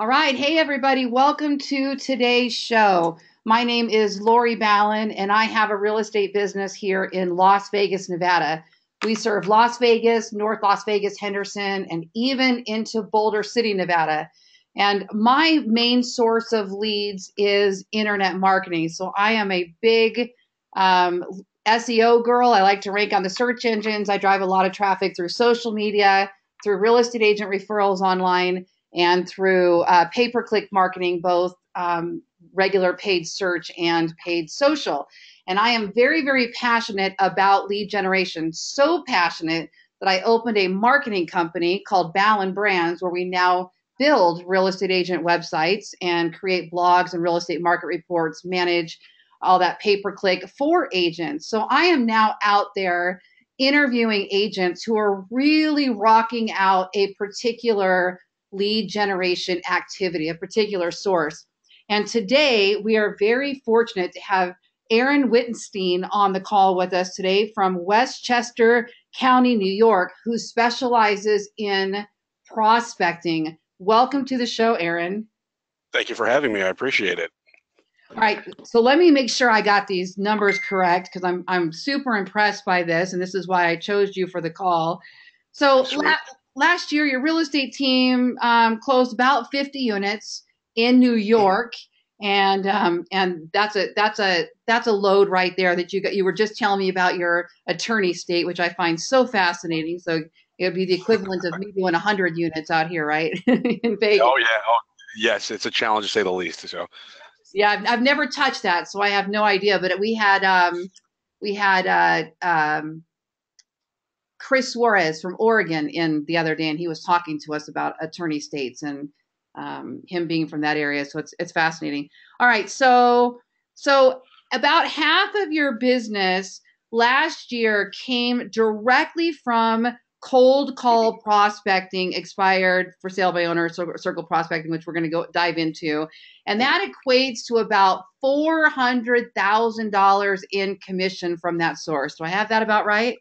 All right. Hey, everybody. Welcome to today's show. My name is Lori Ballen, and I have a real estate business here in Las Vegas, Nevada. We serve Las Vegas, North Las Vegas, Henderson, and even into Boulder City, Nevada. And my main source of leads is internet marketing. So I am a big SEO girl. I like to rank on the search engines. I drive a lot of traffic through social media, through real estate agent referrals online, and through pay-per-click marketing, both regular paid search and paid social. And I am very, very passionate about lead generation, so passionate that I opened a marketing company called Ballen Brands, where we now build real estate agent websites and create blogs and real estate market reports, manage all that pay-per-click for agents. So I am now out there interviewing agents who are really rocking out a particular lead generation activity, a particular source. And today we are very fortunate to have Aaron Wittenstein on the call with us today from Westchester County, New York, who specializes in prospecting. Welcome to the show, Aaron. Thank you for having me. I appreciate it. All right. So let me make sure I got these numbers correct, because I'm super impressed by this, and this is why I chose you for the call. So last year, your real estate team closed about 50 units in New York, and that's a load right there that you got. You were just telling me about your attorney state, which I find so fascinating. So it would be the equivalent of me doing 100 units out here, right? In Vegas. Oh yeah, oh yes, it's a challenge to say the least. So yeah, I've never touched that, so I have no idea. But we had Chris Suarez from Oregon in the other day, and he was talking to us about attorney states and him being from that area. So it's fascinating. All right. So about half of your business last year came directly from cold call prospecting, expired for sale by owner, circle prospecting, which we're going to go dive into. And that equates to about $400,000 in commission from that source. Do I have that about right?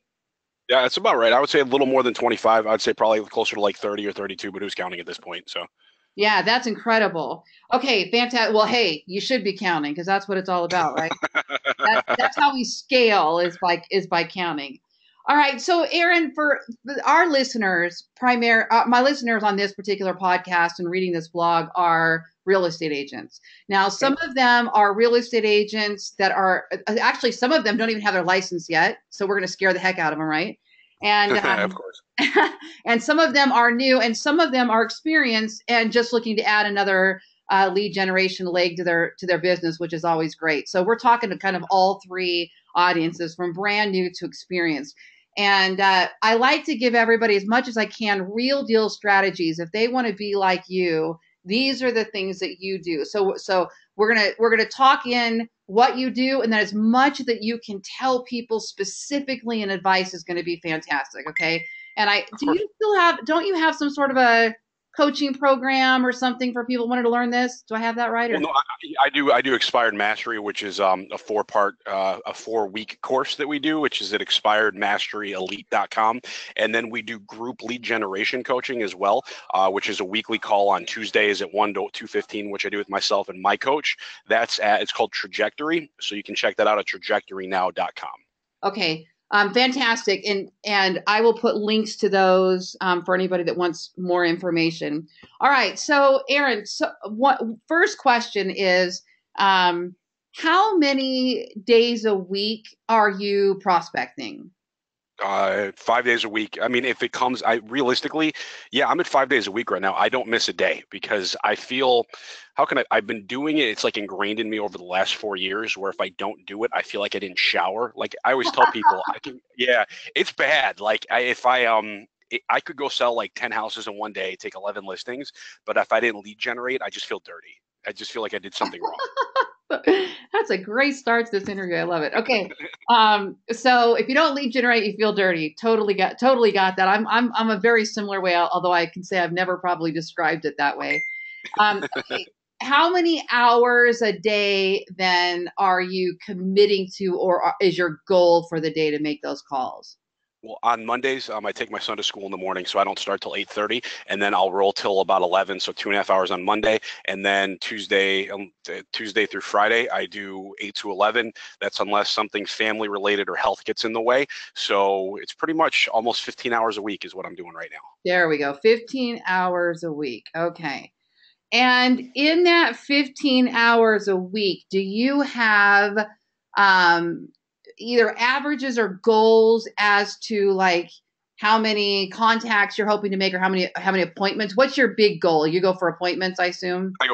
Yeah, that's about right. I would say a little more than 25. I'd say probably closer to like 30 or 32, but who's counting at this point? So yeah, that's incredible. Okay, fantastic. Well, hey, you should be counting, because that's what it's all about, right? that's how we scale, is by counting. All right. So Aaron, for our listeners, my listeners on this particular podcast and reading this blog are real estate agents. Now, some of them are real estate agents that are actually, some of them don't even have their license yet. So we're going to scare the heck out of them. Right. And of course. And some of them are new, and some of them are experienced and just looking to add another lead generation leg to their business, which is always great. So we're talking to kind of all three audiences, from brand new to experienced. And I like to give everybody, as much as I can, real deal strategies. If they want to be like you, these are the things that you do. So we're gonna talk in what you do, and then as much that you can tell people specifically in advice is going to be fantastic. Okay. And don't you have some sort of a coaching program or something for people who wanted to learn this? Do I have that right? Or? Well, no, I do Expired Mastery, which is a 4-week course that we do, which is at expiredmasteryelite.com. And then we do group lead generation coaching as well, which is a weekly call on Tuesdays at 1 to 2:15, which I do with myself and my coach. It's called Trajectory. So you can check that out at trajectorynow.com. Okay. Fantastic. And I will put links to those for anybody that wants more information. All right. So Aaron, first question is, how many days a week are you prospecting? 5 days a week. I mean, if it comes, realistically, yeah, I'm at 5 days a week right now. I don't miss a day, because I feel, I've been doing it. It's like ingrained in me over the last 4 years, where if I don't do it, I feel like I didn't shower. Like I always tell people, yeah, it's bad. Like I could go sell like 10 houses in one day, take 11 listings, but if I didn't lead generate, I just feel dirty. I just feel like I did something wrong. That's a great start to this interview. I love it. Okay. So if you don't lead generate, you feel dirty. Totally got that. I'm a very similar way, although I can say I've never probably described it that way. Okay. How many hours a day then are you committing to, or is your goal for the day to make those calls? Well, on Mondays, I take my son to school in the morning, so I don't start till 8:30, and then I'll roll till about 11, so 2.5 hours on Monday, and then Tuesday through Friday, I do 8 to 11. That's unless something family related or health gets in the way. So it's pretty much almost 15 hours a week is what I'm doing right now. There we go, 15 hours a week. Okay. And in that 15 hours a week, do you have either averages or goals as to like how many contacts you're hoping to make or how many appointments? What's your big goal? You go for appointments, I assume? I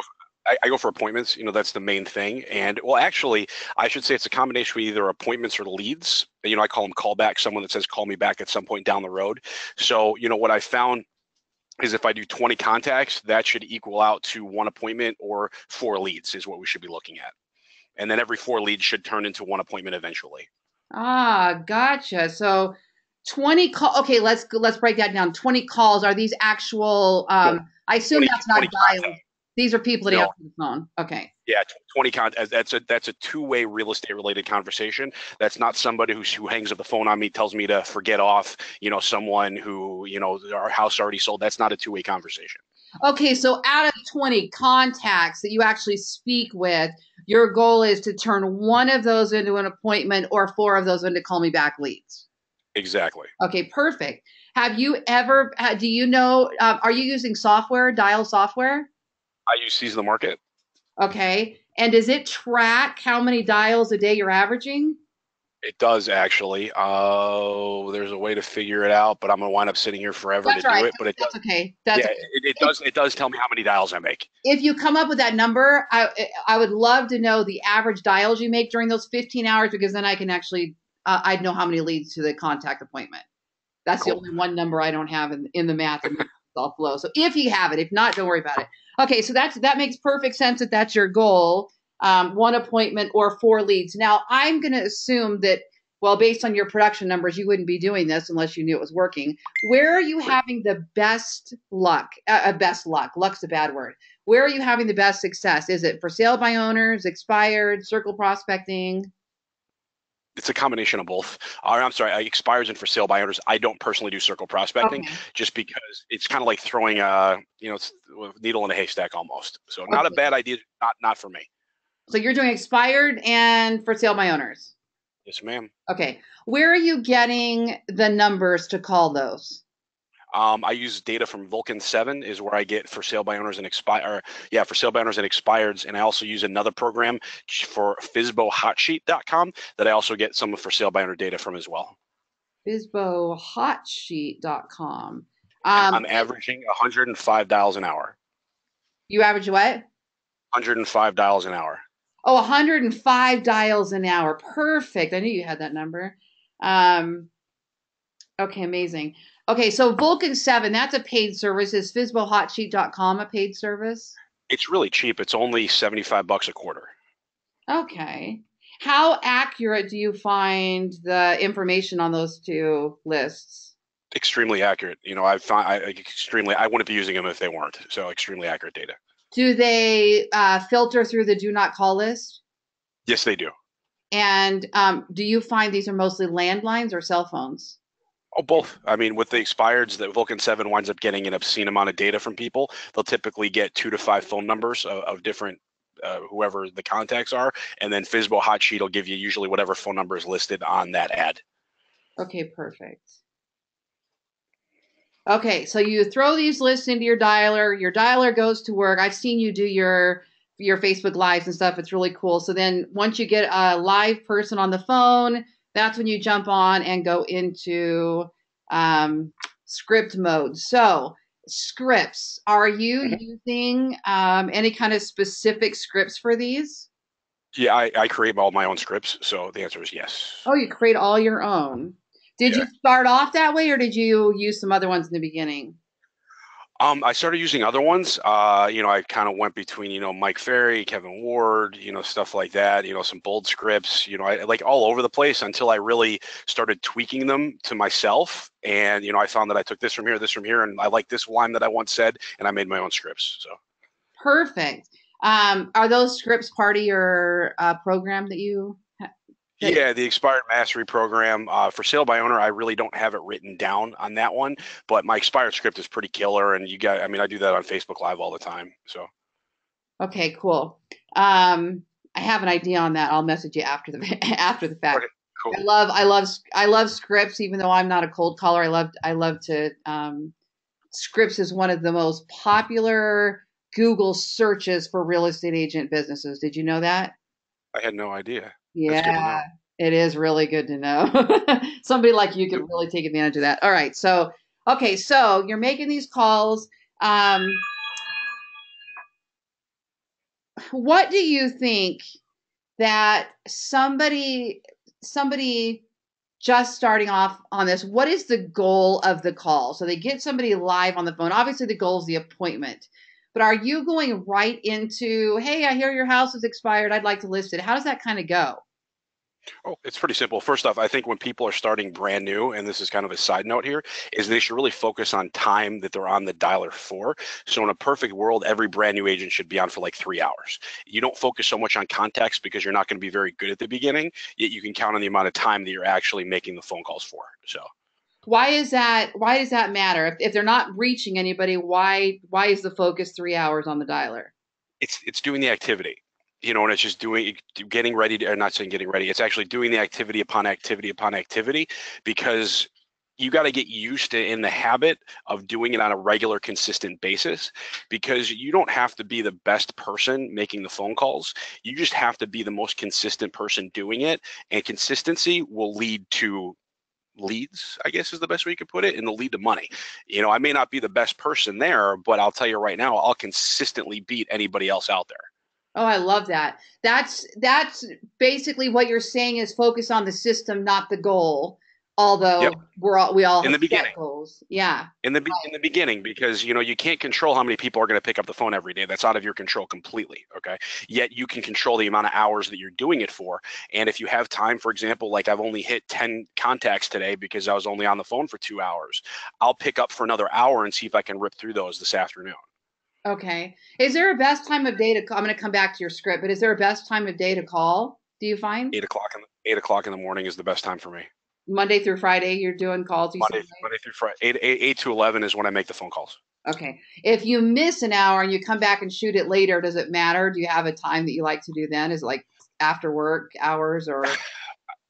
go for appointments. You know, that's the main thing. And well, actually, I should say it's a combination of either appointments or leads. You know, I call them callbacks, someone that says, call me back at some point down the road. So, you know, what I found is if I do 20 contacts, that should equal out to 1 appointment or 4 leads is what we should be looking at. And then every 4 leads should turn into 1 appointment eventually. Ah, gotcha. So 20 calls. Okay, let's break that down. 20 calls. Are these actual, I assume 20, that's not dialing. These are people that answer the phone. Okay. Yeah, 20 contacts. That's a two-way real estate related conversation. That's not somebody who hangs up the phone on me, tells me to forget off, you know, someone who, you know, our house already sold. That's not a two-way conversation. Okay, so out of 20 contacts that you actually speak with, your goal is to turn 1 of those into an appointment or 4 of those into call me back leads. Exactly. Okay, perfect. Have you ever, do you know, are you using software, dial software? I use Seize the Market. Okay. And does it track how many dials a day you're averaging? It does, actually. Oh, there's a way to figure it out, but I'm going to wind up sitting here forever to do it. But it does. Okay. It does tell me how many dials I make. If you come up with that number, I would love to know the average dials you make during those 15 hours, because then I can actually, I'd know how many leads to the contact appointment. That's cool. The only one number I don't have in the math and all flow. So if you have it, if not, don't worry about it. Okay. So that makes perfect sense that that's your goal. 1 appointment or 4 leads. Now, I'm going to assume that, well, based on your production numbers, you wouldn't be doing this unless you knew it was working. Where are you having the best luck? Luck's a bad word. Where are you having the best success? Is it for sale by owners, expired, circle prospecting? It's a combination of both. I'm sorry, expires and for sale by owners. I don't personally do circle prospecting, okay, just because it's kind of like throwing a, you know, it's a needle in a haystack almost. So not a bad idea, not for me. So you're doing expired and for sale by owners? Yes, ma'am. Okay. Where are you getting the numbers to call those? I use data from Vulcan7 is where I get for sale by owners and for sale by owners and expireds. And I also use another program for FISBOHotsheet.com that I also get some for sale by owner data from as well. FISBOHotsheet.com. I'm averaging 105 dials an hour. You average what? 105 dials an hour. Oh, 105 dials an hour. Perfect. I knew you had that number. Okay, amazing. Okay, so Vulcan7, that's a paid service. Is FISBOHotsheet.com a paid service? It's really cheap. It's only $75 a quarter. Okay. How accurate do you find the information on those two lists? Extremely accurate. You know, I wouldn't be using them if they weren't. So extremely accurate data. Do they filter through the do not call list? Yes, they do. And do you find these are mostly landlines or cell phones? Oh, both. I mean, with the expireds, that Vulcan7 winds up getting an obscene amount of data from people. They'll typically get 2 to 5 phone numbers of different, whoever the contacts are. And then FISBO Hot Sheet will give you usually whatever phone number is listed on that ad. Okay, perfect. Okay, so you throw these lists into your dialer goes to work. I've seen you do your Facebook lives and stuff. It's really cool. So then once you get a live person on the phone, that's when you jump on and go into script mode. So scripts, are you using any kind of specific scripts for these? Yeah, I create all my own scripts. So the answer is yes. Oh, you create all your own. Did you start off that way, or did you use some other ones in the beginning? I started using other ones. You know, I kind of went between, you know, Mike Ferry, Kevin Ward, you know, stuff like that, you know, some bold scripts, you know, I like all over the place until I really started tweaking them to myself. And, you know, I found that I took this from here, and I like this line that I once said, and I made my own scripts. So perfect. Are those scripts part of your program that you Yeah, the Expired Mastery Program for sale by owner. I really don't have it written down on that one, but my expired script is pretty killer. And you got, I mean, I do that on Facebook Live all the time. So. Okay, cool. I have an idea on that. I'll message you after the fact. Okay, cool. I love scripts, even though I'm not a cold caller. I love to scripts is one of the most popular Google searches for real estate agent businesses. Did you know that? I had no idea. Yeah, it is really good to know. Somebody like you could really take advantage of that. All right. So, okay. So you're making these calls. What do you think that somebody just starting off on this, what is the goal of the call? So they get somebody live on the phone. Obviously the goal is the appointment, but are you going right into, hey, I hear your house is expired, I'd like to list it? How does that kind of go? Oh, it's pretty simple. First off, I think when people are starting brand new, and this is kind of a side note here, is they should really focus on time that they're on the dialer for. So in a perfect world, every brand new agent should be on for like 3 hours. You don't focus so much on contacts because you're not going to be very good at the beginning, yet you can count on the amount of time that you're actually making the phone calls for. So why is that? Why does that matter? If they're not reaching anybody, why is the focus 3 hours on the dialer? It's doing the activity. You know, and it's just doing, getting ready to, or not saying getting ready, it's actually doing the activity upon activity upon activity, because you got to get used to in the habit of doing it on a regular, consistent basis, because you don't have to be the best person making the phone calls. You just have to be the most consistent person doing it, and consistency will lead to leads, I guess is the best way you could put it, and the lead to money. You know, I may not be the best person there, but I'll tell you right now, I'll consistently beat anybody else out there. Oh, I love that. That's basically what you're saying is focus on the system, not the goal. Although yep. we all in the beginning. Goals. Yeah. In the beginning, because you know you can't control how many people are going to pick up the phone every day. That's out of your control completely. Okay. Yet you can control the amount of hours that you're doing it for. And if you have time, for example, like I've only hit 10 contacts today because I was only on the phone for 2 hours. I'll pick up for another hour and see if I can rip through those this afternoon. Okay. Is there a best time of day to call? I'm going to come back to your script, but is there a best time of day to call? Do you find 8 o'clock in the morning is the best time for me? Monday through Friday, you're doing calls. Monday through Friday, 8 to 11 is when I make the phone calls. Okay. If you miss an hour and you come back and shoot it later, does it matter? Do you have a time that you like to do then? Is it like after work hours or?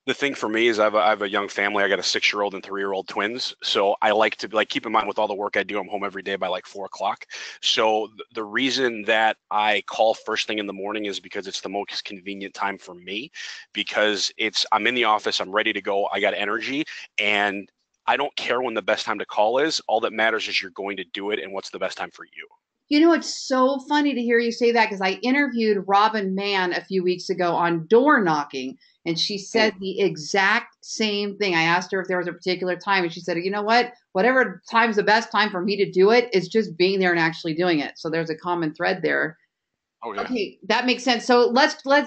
The thing for me is I have a young family. I got a 6-year-old and 3-year-old twins. So I like to like keep in mind with all the work I do, I'm home every day by like 4 o'clock. So the reason that I call first thing in the morning is because it's the most convenient time for me, because I'm in the office, I'm ready to go, I got energy, and I don't care when the best time to call is. All that matters is you're going to do it and what's the best time for you. You know, it's so funny to hear you say that, because I interviewed Robin Mann a few weeks ago on door knocking, and she said the exact same thing. I asked her if there was a particular time, and she said, you know what, whatever time's the best time for me to do it is just being there and actually doing it. So there's a common thread there. Oh, yeah. Okay, that makes sense. So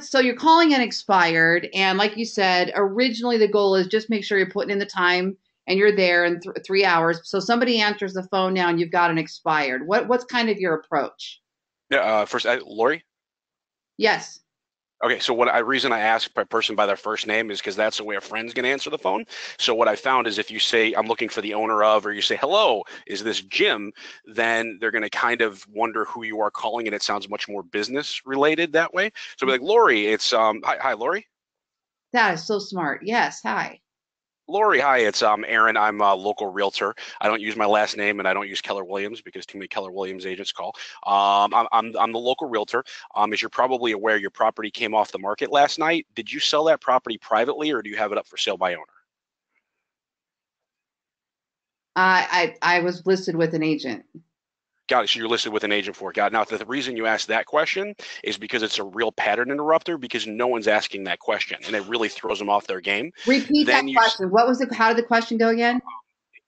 so you're calling an expired, and like you said, originally the goal is just make sure you're putting in the time. And you're there in 3 hours. So somebody answers the phone now and you've got an expired. What's kind of your approach? Yeah, first, Lori? Yes. Okay, so reason I ask a person by their first name is because that's the way a friend's going to answer the phone. So what I found is if you say, I'm looking for the owner of, or you say, hello, is this Jim? Then they're going to kind of wonder who you are calling, and it sounds much more business related that way. So be like, Lori, it's, hi, Lori. That is so smart. Yes, hi. Lori, hi, it's Aaron. I'm a local realtor. I don't use my last name, and I don't use Keller Williams because too many Keller Williams agents call. I'm the local realtor. As you're probably aware, your property came off the market last night. Did you sell that property privately, or do you have it up for sale by owner? I was listed with an agent. Got it. So you're listed with an agent for it. Got it. Now, the reason you asked that question is because it's a real pattern interrupter, because no one's asking that question, and it really throws them off their game. Repeat that question. What was how did the question go again?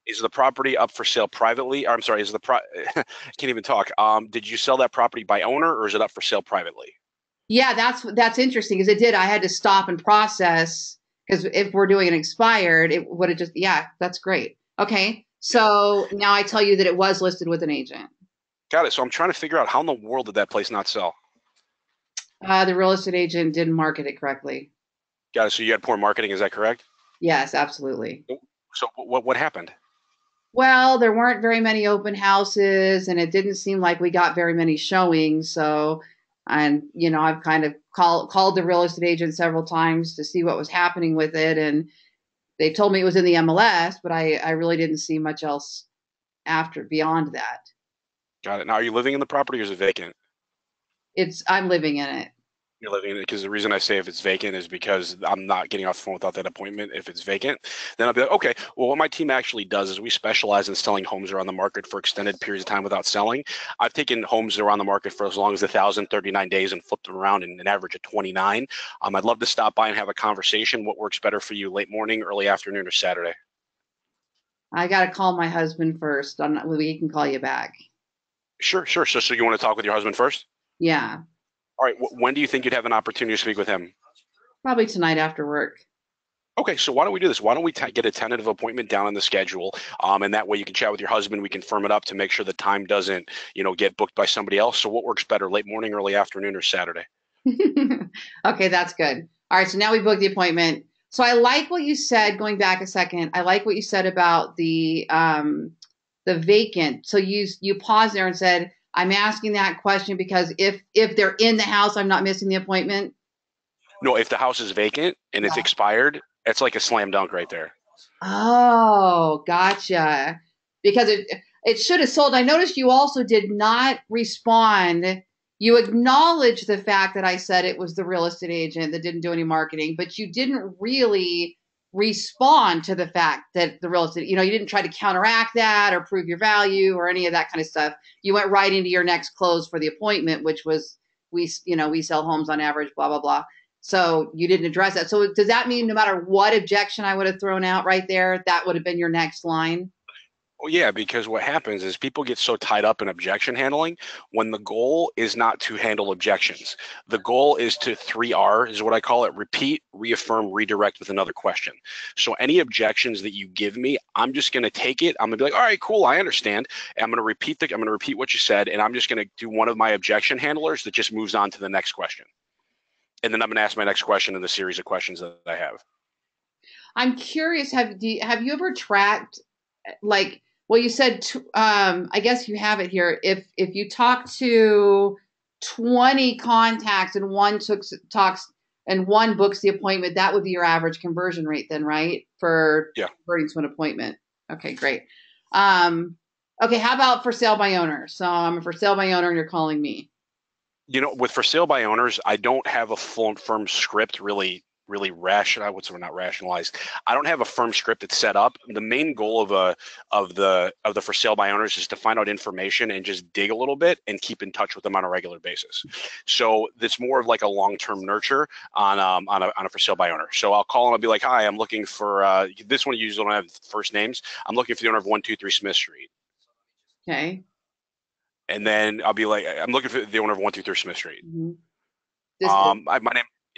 Is the property up for sale privately? I'm sorry. Is the I can't even talk. Did you sell that property by owner, or is it up for sale privately? Yeah, that's interesting, because it did. I had to stop and process, because if we're doing an expired, it would have just, yeah, that's great. Okay. So now I tell you that it was listed with an agent. Got it. So I'm trying to figure out how in the world did that place not sell? The real estate agent didn't market it correctly. Got it. So you had poor marketing. Is that correct? Yes, absolutely. So what happened? Well, there weren't very many open houses, and it didn't seem like we got very many showings. So, and you know, I've kind of called the real estate agent several times to see what was happening with it, and they told me it was in the MLS, but I really didn't see much else after beyond that. Got it. Now, are you living in the property or is it vacant? I'm living in it. You're living in it, because the reason I say if it's vacant is because I'm not getting off the phone without that appointment. If it's vacant, then I'll be like, okay, well, what my team actually does is we specialize in selling homes that are on the market for extended periods of time without selling. I've taken homes that are on the market for as long as 1,039 days and flipped them around in an average of 29. I'd love to stop by and have a conversation. What works better for you, late morning, early afternoon, or Saturday? I got to call my husband first. He can call you back. Sure. So you want to talk with your husband first? Yeah. All right. When do you think you'd have an opportunity to speak with him? Probably tonight after work. Okay. So why don't we do this? Why don't we get a tentative appointment down on the schedule? And that way you can chat with your husband. We can firm it up to make sure the time doesn't, get booked by somebody else. So what works better, late morning, early afternoon, or Saturday? Okay. That's good. All right. So now we booked the appointment. So I like what you said, going back a second. I like what you said about the vacant. So you paused there and said, I'm asking that question because if they're in the house, I'm not missing the appointment. No, if the house is vacant and it's expired, it's like a slam dunk right there. Oh, gotcha. Because it should have sold. I noticed you also did not respond. You acknowledged the fact that I said it was the real estate agent that didn't do any marketing, but you didn't really respond to the fact that the real estate, you didn't try to counteract that or prove your value or any of that kind of stuff. You went right into your next close for the appointment, which was, we sell homes on average, blah, blah, blah. So you didn't address that. So does that mean no matter what objection I would have thrown out right there, that would have been your next line? Well, yeah, because what happens is people get so tied up in objection handling when the goal is not to handle objections. The goal is to 3R is what I call it: repeat, reaffirm, redirect with another question. So any objections that you give me, I'm just going to take it. I'm going to be like, all right, cool, I understand. And I'm going to repeat what you said, and I'm just going to do one of my objection handlers that just moves on to the next question. And then I'm going to ask my next question in the series of questions that I have. I'm curious, have you ever tracked, like, well, you said, I guess you have it here. If you talk to 20 contacts and one talks and one books the appointment, that would be your average conversion rate then, right? For converting to an appointment. Okay, great. Okay, how about for sale by owner? So I'm a for sale by owner and you're calling me. With for sale by owners, I don't have a full and firm script really rational. What's not rationalized? I don't have a firm script that's set up. The main goal of the for sale by owners is to find out information and just dig a little bit and keep in touch with them on a regular basis. So it's more of like a long-term nurture on a for sale by owner. So I'll call and I'll be like, hi, I'm looking for this one. You usually don't have first names. I'm looking for the owner of 123 Smith Street. Okay. And then I'll be like, I'm looking for the owner of 123 Smith Street. Mm-hmm.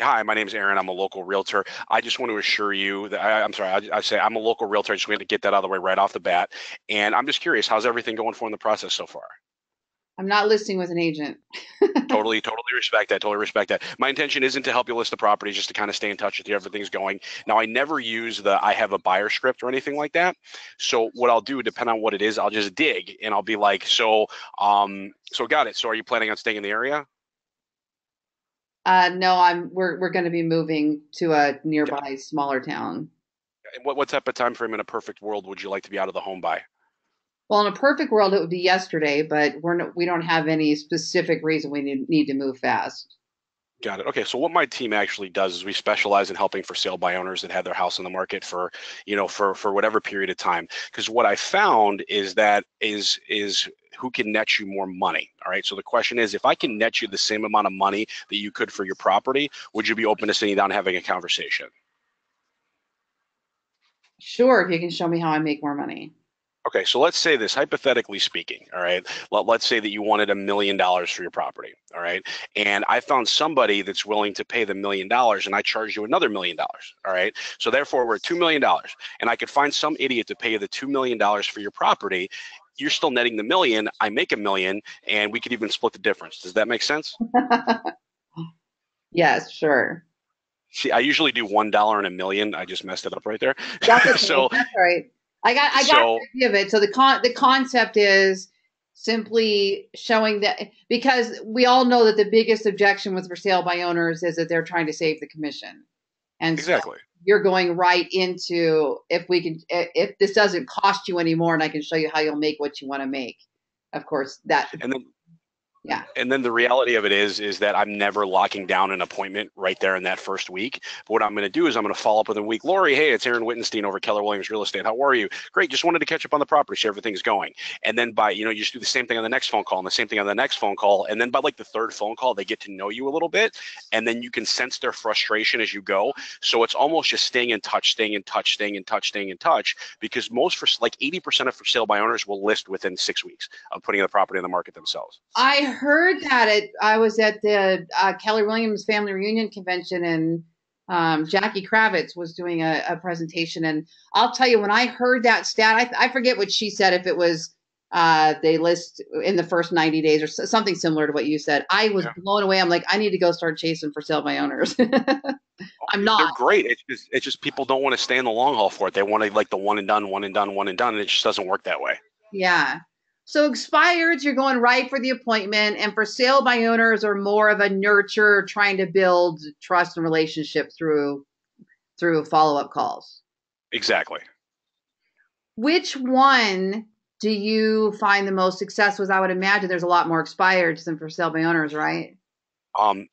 Hi, my name is Aaron. I'm a local realtor. I just want to assure you that I'm a local realtor. I just wanted to get that out of the way right off the bat. And I'm just curious, how's everything going for in the process so far? I'm not listing with an agent. Totally respect that. Totally respect that. My intention isn't to help you list the property, just to kind of stay in touch with you. Everything's going. Now, I never use I have a buyer script or anything like that. So what I'll do, depending on what it is, I'll just dig and I'll be like, so got it. So are you planning on staying in the area? No, we're going to be moving to a nearby smaller town. And what type of time frame in a perfect world would you like to be out of the home by? Well, in a perfect world, it would be yesterday, but we don't have any specific reason we need to move fast. Got it. Okay. So what my team actually does is we specialize in helping for sale by owners that have their house on the market for whatever period of time. Because what I found is that is who can net you more money. All right. So the question is, if I can net you the same amount of money that you could for your property, would you be open to sitting down and having a conversation? Sure. If you can show me how I make more money. Okay. So let's say this, hypothetically speaking, all right, let's say that you wanted $1 million for your property. All right. And I found somebody that's willing to pay the $1 million and I charge you another $1 million. All right. So therefore we're at $2 million and I could find some idiot to pay you the $2 million for your property. You're still netting the million. I make $1 million and we could even split the difference. Does that make sense? Yes, sure. See, I usually do $1 in a million. I just messed it up right there. That's okay. So that's right. I got the idea of it. So the concept is simply showing that, because we all know that the biggest objection with for sale by owners is that they're trying to save the commission. And exactly. So you're going right into, if this doesn't cost you anymore, and I can show you how you'll make what you want to make. Of course, that. And then, yeah. And then the reality of it is that I'm never locking down an appointment right there in that first week. But what I'm going to do is I'm going to follow up with a week. Lori, hey, it's Aaron Wittenstein over at Keller Williams Real Estate. How are you? Great. Just wanted to catch up on the property, see everything's going. And then by, you just do the same thing on the next phone call and the same thing on the next phone call. And then by like the third phone call, they get to know you a little bit. And then you can sense their frustration as you go. So it's almost just staying in touch, because most, for like 80% of for sale by owners will list within 6 weeks of putting the property on the market themselves. I heard that I was at the Keller Williams Family Reunion Convention, and Jackie Kravitz was doing a presentation. And I'll tell you, when I heard that stat, I forget what she said, if it was they list in the first 90 days or something similar to what you said. I was blown away. I'm like, I need to go start chasing for sale by owners. I'm not. They're great. It's just people don't want to stay in the long haul for it. They want to like the one and done. And it just doesn't work that way. Yeah. So expireds, you're going right for the appointment, and for sale by owners are more of a nurture, trying to build trust and relationship through follow-up calls. Exactly. Which one do you find the most success with? I would imagine there's a lot more expireds than for sale by owners, right?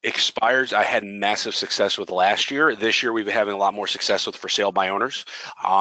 Expireds, I had massive success with last year. This year, we've been having a lot more success with for sale by owners,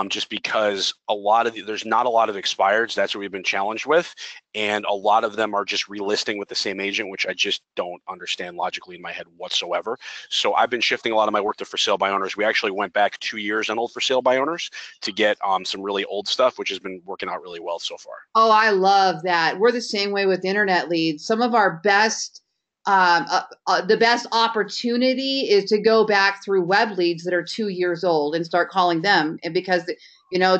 just because there's not a lot of expireds. That's what we've been challenged with. And a lot of them are just relisting with the same agent, which I just don't understand logically in my head whatsoever. So I've been shifting a lot of my work to for sale by owners. We actually went back 2 years on old for sale by owners to get some really old stuff, which has been working out really well so far. Oh, I love that. We're the same way with internet leads. Some of our best the best opportunity is to go back through web leads that are 2 years old and start calling them. And because,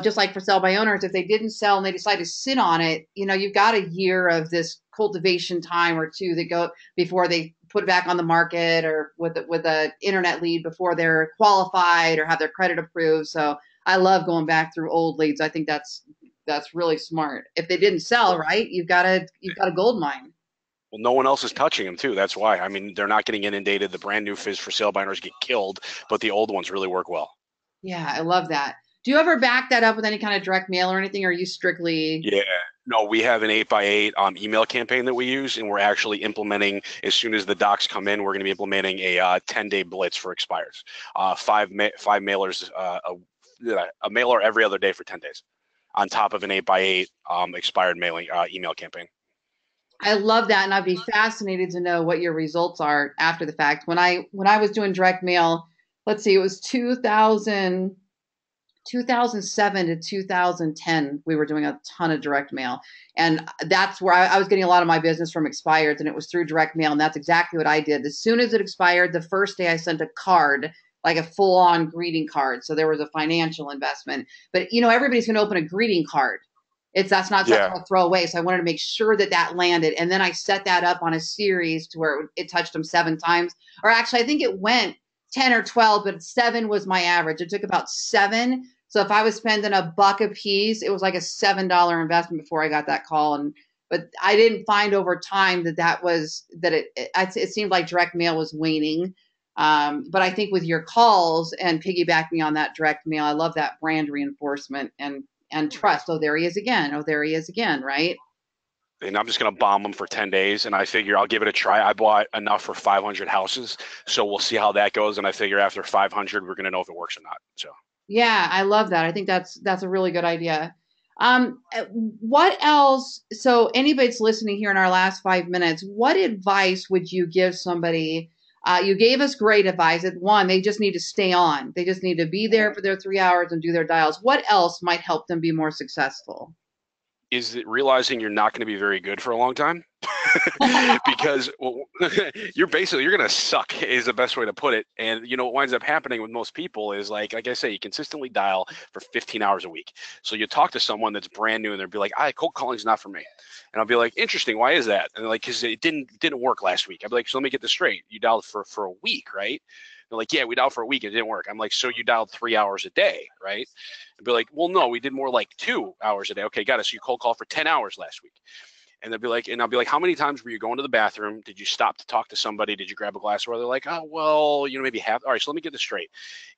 just like for sale by owners, if they didn't sell and they decide to sit on it, you've got a year of this cultivation time or two that go before they put it back on the market, or with a internet lead before they're qualified or have their credit approved. So I love going back through old leads. I think that's really smart. If they didn't sell, right, you've got a gold mine. Well, no one else is touching them too. That's why. I mean, they're not getting inundated. The brand new FIS for sale by owners get killed, but the old ones really work well. Yeah, I love that. Do you ever back that up with any kind of direct mail or anything? Or are you strictly? Yeah, no, we have an 8x8 email campaign that we use, and we're actually implementing, as soon as the docs come in, we're going to be implementing a 10-day blitz for expires. Five mailers, a mailer every other day for 10 days on top of an 8x8 expired mailing email campaign. I love that, and I'd be fascinated to know what your results are after the fact. When I was doing direct mail, let's see, it was 2007 to 2010, we were doing a ton of direct mail. And that's where I was getting a lot of my business from expireds, and it was through direct mail, and that's exactly what I did. As soon as it expired, the first day I sent a card, like a full-on greeting card. So there was a financial investment. But, everybody's going to open a greeting card. That's not something I'll throw away. So I wanted to make sure that landed. And then I set that up on a series to where it touched them 7 times. Or actually, I think it went 10 or 12, but 7 was my average. It took about 7. So if I was spending $1 a piece, it was like a $7 investment before I got that call. But I didn't find over time that it seemed like direct mail was waning. But I think with your calls and piggybacking on that direct mail, I love that brand reinforcement and trust. Oh, there he is again. Oh, there he is again. Right. And I'm just going to bomb them for 10 days. And I figure I'll give it a try. I bought enough for 500 houses. So we'll see how that goes. And I figure after 500, we're going to know if it works or not. So. Yeah, I love that. I think that's a really good idea. What else? So anybody's listening here in our last 5 minutes, what advice would you give somebody? You gave us great advice. One, they just need to stay on. They just need to be there for their 3 hours and do their dials. What else might help them be more successful? Is it realizing you're not going to be very good for a long time? Because you're going to suck is the best way to put it. And what winds up happening with most people is like I say, you consistently dial for 15 hours a week. So you talk to someone that's brand new and they'll be like, cold calling's not for me. And I'll be like, interesting. Why is that? And they're like, because it didn't work last week. I'd be like, so let me get this straight. You dialed for a week, right? They're like, yeah, we dialed for a week. It didn't work. I'm like, so you dialed 3 hours a day, right? I'd be like, well, no, we did more like 2 hours a day. Okay, got it. So you cold call for 10 hours last week. And they'll be like, and I'll be like, how many times were you going to the bathroom? Did you stop to talk to somebody? Did you grab a glass? Or they're like, oh, well, you know, maybe half. All right, so let me get this straight.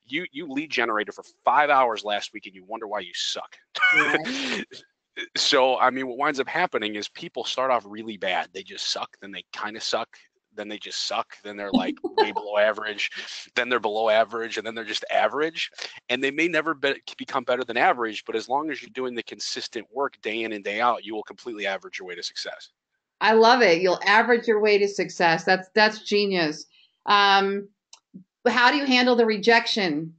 You lead generated for 5 hours last week and you wonder why you suck. Yeah. So, I mean, what winds up happening is people start off really bad. They just suck. Then they kind of suck. Then they just suck. Then they're like way below average. Then they're below average. And then they're just average. And they may never become better than average. But as long as you're doing the consistent work day in and day out, you will completely average your way to success. I love it. You'll average your way to success. That's genius. How do you handle the rejection?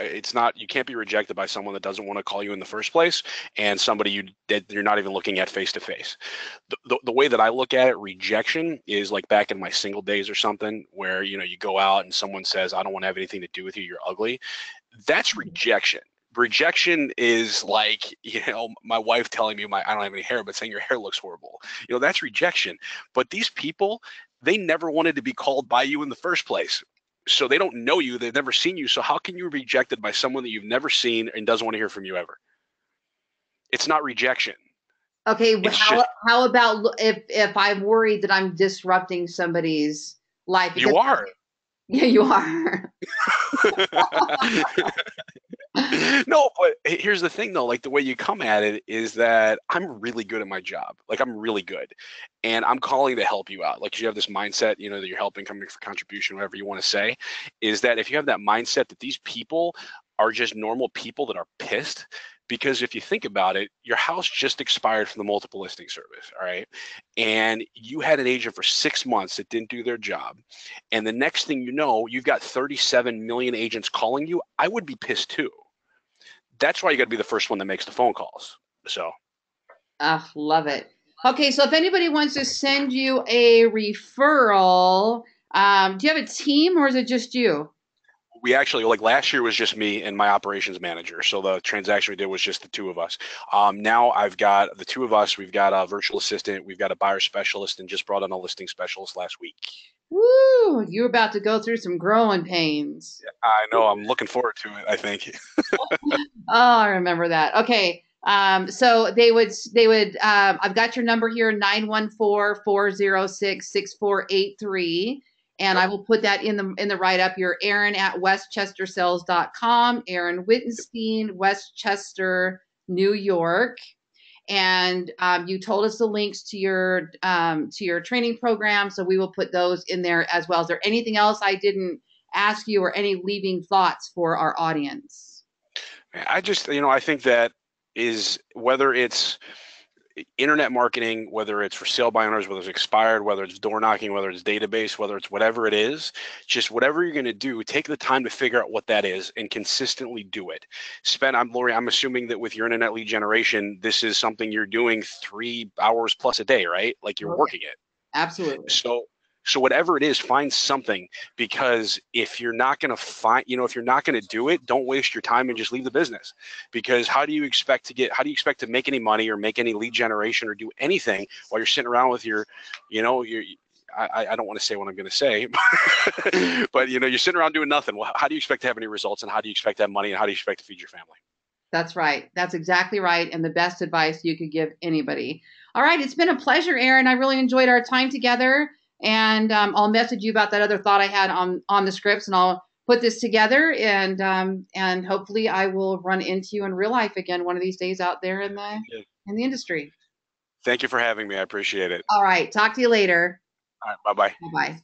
It's not, you can't be rejected by someone that doesn't want to call you in the first place, and somebody that you're not even looking at face to face. The way that I look at it, rejection is like back in my single days or something, where, you know, you go out and someone says, I don't want to have anything to do with you, you're ugly. That's rejection. Rejection is like, you know, my wife telling me I don't have any hair, but saying your hair looks horrible. You know, that's rejection. But these people, they never wanted to be called by you in the first place. So they don't know you. They've never seen you. So how can you be rejected by someone that you've never seen and doesn't want to hear from you ever? It's not rejection. Okay. Well, how about if I'm worried that I'm disrupting somebody's life? You are. Yeah, you are. No, but here's the thing though, like the way you come at it is that I'm really good at my job. Like I'm really good and I'm calling to help you out. Like you have this mindset, you know, that you're helping, coming for contribution, whatever you want to say, is that if you have that mindset that these people are just normal people that are pissed, because if you think about it, your house just expired from the multiple listing service, all right? And you had an agent for 6 months that didn't do their job. And the next thing you know, you've got 37 million agents calling you. I would be pissed too. That's why you got to be the first one that makes the phone calls. So. I love it. Okay, so if anybody wants to send you a referral, do you have a team or is it just you? We actually, like last year was just me and my operations manager. So the transaction we did was just the two of us. Now I've got the two of us. We've got a virtual assistant. We've got a buyer specialist and just brought on a listing specialist last week. Woo, you're about to go through some growing pains. Yeah, I know. I'm looking forward to it, I think. Oh, I remember that. Okay. So they would, I've got your number here, 914-406-6483. And I will put that in the write-up. You're Aaron at Westchestercells.com, Aaron Wittenstein, Westchester, New York. And you told us the links to your training program, so we will put those in there as well. Is there anything else I didn't ask you or any leaving thoughts for our audience? I just, you know, I think that is whether it's internet marketing, whether it's for sale by owners, whether it's expired, whether it's door knocking, whether it's database, whether it's whatever it is, just whatever you're going to do, take the time to figure out what that is and consistently do it. Lori, I'm assuming that with your internet lead generation, this is something you're doing 3 hours plus a day, right? Like you're working it. Absolutely. So whatever it is, find something, because if you're not going to find, you know, if you're not going to do it, don't waste your time and just leave the business, because how do you expect to make any money or make any lead generation or do anything while you're sitting around with your, you know, I don't want to say what I'm going to say, but you know, you're sitting around doing nothing. Well, how do you expect to have any results, and how do you expect to have money, and how do you expect to feed your family? That's right. That's exactly right. And the best advice you could give anybody. All right. It's been a pleasure, Aaron. I really enjoyed our time together. And I'll message you about that other thought I had on the scripts, and I'll put this together, and hopefully I will run into you in real life again one of these days out there in the industry. Thank you for having me. I appreciate it. All right. Talk to you later. All right. Bye-bye. Bye-bye.